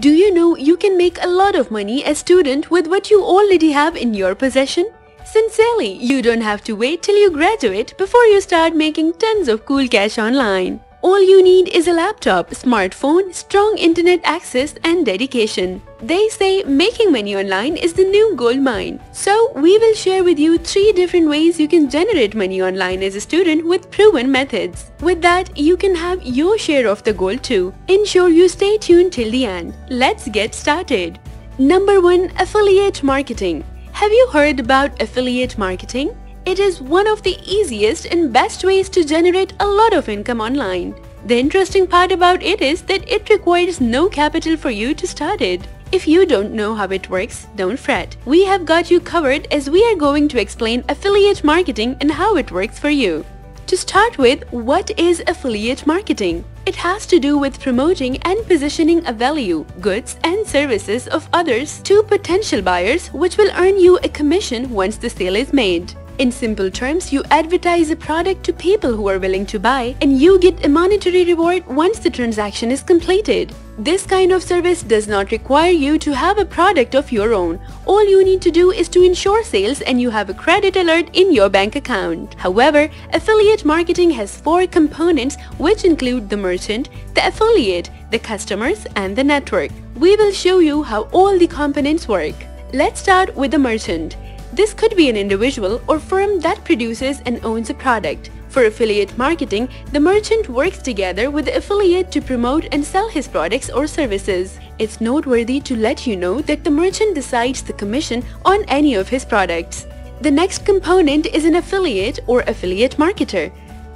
Do you know you can make a lot of money as a student with what you already have in your possession? Sincerely, you don't have to wait till you graduate before you start making tons of cool cash online. All you need is a laptop, smartphone, strong internet access and dedication. They say making money online is the new gold mine. So we will share with you 3 different ways you can generate money online as a student with proven methods. With that, you can have your share of the gold too. Ensure you stay tuned till the end. Let's get started. Number 1. Affiliate Marketing. Have you heard about affiliate marketing? It is one of the easiest and best ways to generate a lot of income online. The interesting part about it is that it requires no capital for you to start it. If you don't know how it works, don't fret. We have got you covered as we are going to explain affiliate marketing and how it works for you. To start with, what is affiliate marketing? It has to do with promoting and positioning a value, goods and services of others to potential buyers, which will earn you a commission once the sale is made. In simple terms, you advertise a product to people who are willing to buy, and you get a monetary reward once the transaction is completed. This kind of service does not require you to have a product of your own. All you need to do is to ensure sales and you have a credit alert in your bank account. However, affiliate marketing has 4 components, which include the merchant, the affiliate, the customers, and the network. We will show you how all the components work. Let's start with the merchant. This could be an individual or firm that produces and owns a product. For affiliate marketing, the merchant works together with the affiliate to promote and sell his products or services. It's noteworthy to let you know that the merchant decides the commission on any of his products. The next component is an affiliate or affiliate marketer.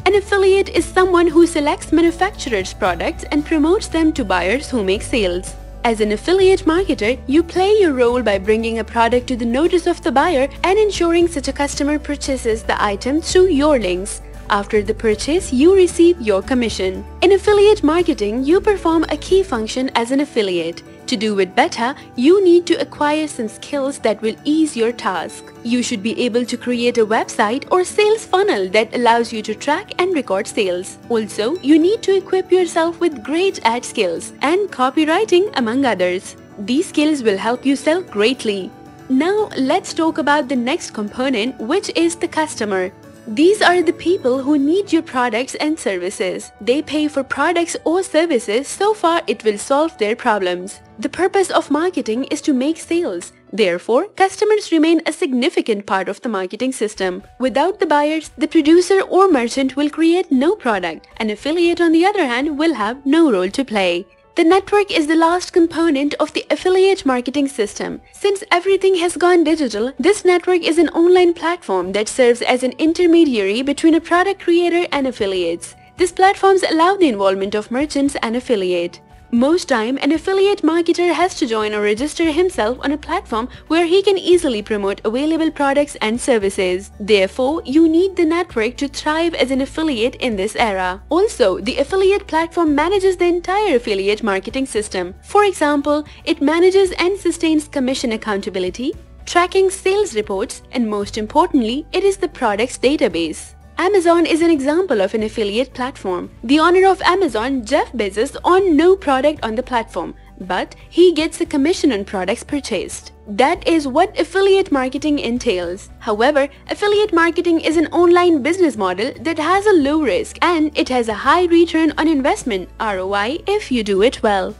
An affiliate is someone who selects manufacturers' products and promotes them to buyers who make sales. As an affiliate marketer, you play your role by bringing a product to the notice of the buyer and ensuring such a customer purchases the item through your links. After the purchase, you receive your commission. In affiliate marketing, you perform a key function as an affiliate. To do it better, you need to acquire some skills that will ease your task. You should be able to create a website or sales funnel that allows you to track and record sales. Also, you need to equip yourself with great ad skills and copywriting, among others. These skills will help you sell greatly. Now, let's talk about the next component, which is the customer. These are the people who need your products and services. They pay for products or services so far it will solve their problems. The purpose of marketing is to make sales. Therefore, customers remain a significant part of the marketing system. Without the buyers, the producer or merchant will create no product. An affiliate, on the other hand, will have no role to play. The network is the last component of the affiliate marketing system. Since everything has gone digital, this network is an online platform that serves as an intermediary between a product creator and affiliates. These platforms allow the involvement of merchants and affiliate. Most time, an affiliate marketer has to join or register himself on a platform where he can easily promote available products and services. Therefore, you need the network to thrive as an affiliate in this era. Also, the affiliate platform manages the entire affiliate marketing system. For example, it manages and sustains commission accountability, tracking sales reports, and most importantly, it is the products database. Amazon is an example of an affiliate platform. The owner of Amazon, Jeff Bezos, owns no product on the platform, but he gets a commission on products purchased. That is what affiliate marketing entails. However, affiliate marketing is an online business model that has a low risk and it has a high return on investment (ROI) if you do it well.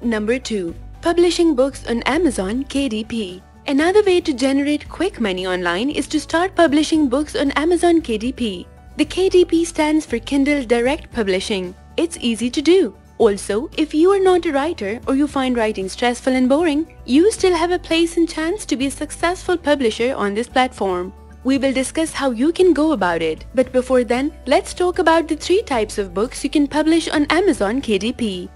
Number 2. Publishing books on Amazon KDP. Another way to generate quick money online is to start publishing books on Amazon KDP. The KDP stands for Kindle Direct Publishing. It's easy to do. Also, if you are not a writer or you find writing stressful and boring, you still have a place and chance to be a successful publisher on this platform. We will discuss how you can go about it. But before then, let's talk about the 3 types of books you can publish on Amazon KDP.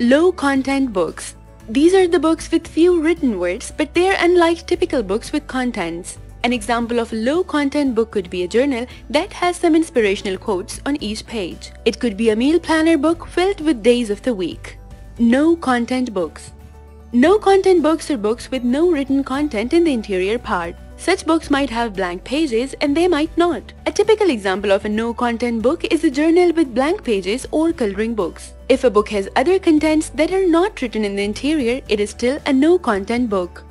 Low content books. These are the books with few written words, but they are unlike typical books with contents. An example of a low-content book could be a journal that has some inspirational quotes on each page. It could be a meal planner book filled with days of the week. No-content books. No-content books are books with no written content in the interior part. Such books might have blank pages and they might not. A typical example of a no-content book is a journal with blank pages or coloring books. If a book has other contents that are not written in the interior, it is still a no-content book.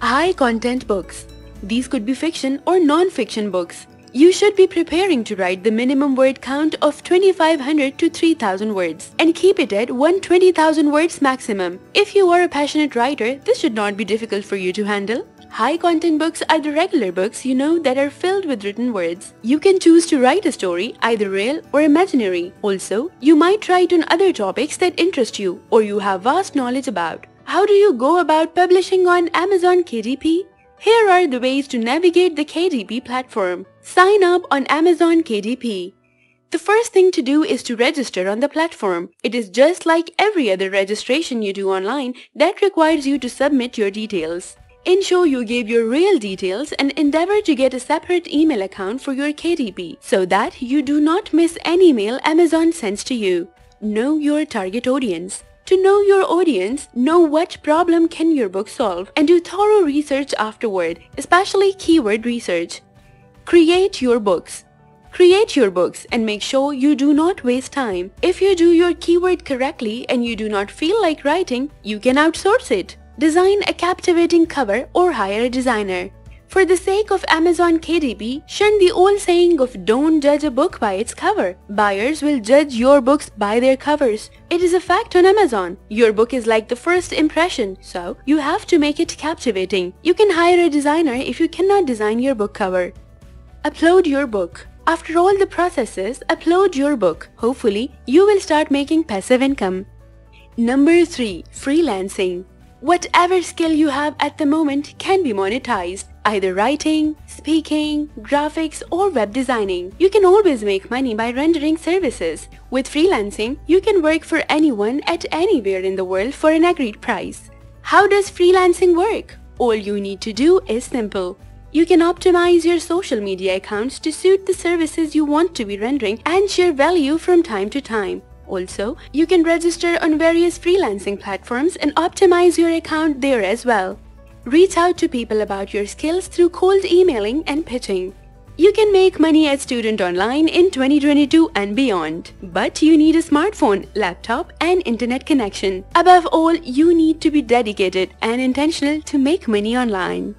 High-content books. These could be fiction or non-fiction books. You should be preparing to write the minimum word count of 2,500 to 3,000 words and keep it at 120,000 words maximum. If you are a passionate writer, this should not be difficult for you to handle. High-content books are the regular books that are filled with written words. You can choose to write a story, either real or imaginary. Also, you might write on other topics that interest you or you have vast knowledge about. How do you go about publishing on Amazon KDP? Here are the ways to navigate the KDP platform. Sign up on Amazon KDP. The first thing to do is to register on the platform. It is just like every other registration you do online that requires you to submit your details. Ensure you gave your real details and endeavor to get a separate email account for your KDP so that you do not miss any mail Amazon sends to you. Know your target audience. To know your audience, know what problem can your book solve and do thorough research afterward, especially keyword research. Create your books. Create your books and make sure you do not waste time. If you do your keyword correctly and you do not feel like writing, you can outsource it. Design a captivating cover or hire a designer. For the sake of Amazon KDP, shun the old saying of don't judge a book by its cover. Buyers will judge your books by their covers. It is a fact on Amazon. Your book is like the first impression, so you have to make it captivating. You can hire a designer if you cannot design your book cover. Upload your book. After all the processes, upload your book. Hopefully, you will start making passive income. Number 3. Freelancing. Whatever skill you have at the moment can be monetized. Either writing, speaking, graphics or web designing. You can always make money by rendering services. With freelancing, you can work for anyone at anywhere in the world for an agreed price. How does freelancing work? All you need to do is simple. You can optimize your social media accounts to suit the services you want to be rendering and share value from time to time. Also, you can register on various freelancing platforms and optimize your account there as well. Reach out to people about your skills through cold emailing and pitching. You can make money as a student online in 2022 and beyond. But you need a smartphone, laptop and internet connection. Above all, you need to be dedicated and intentional to make money online.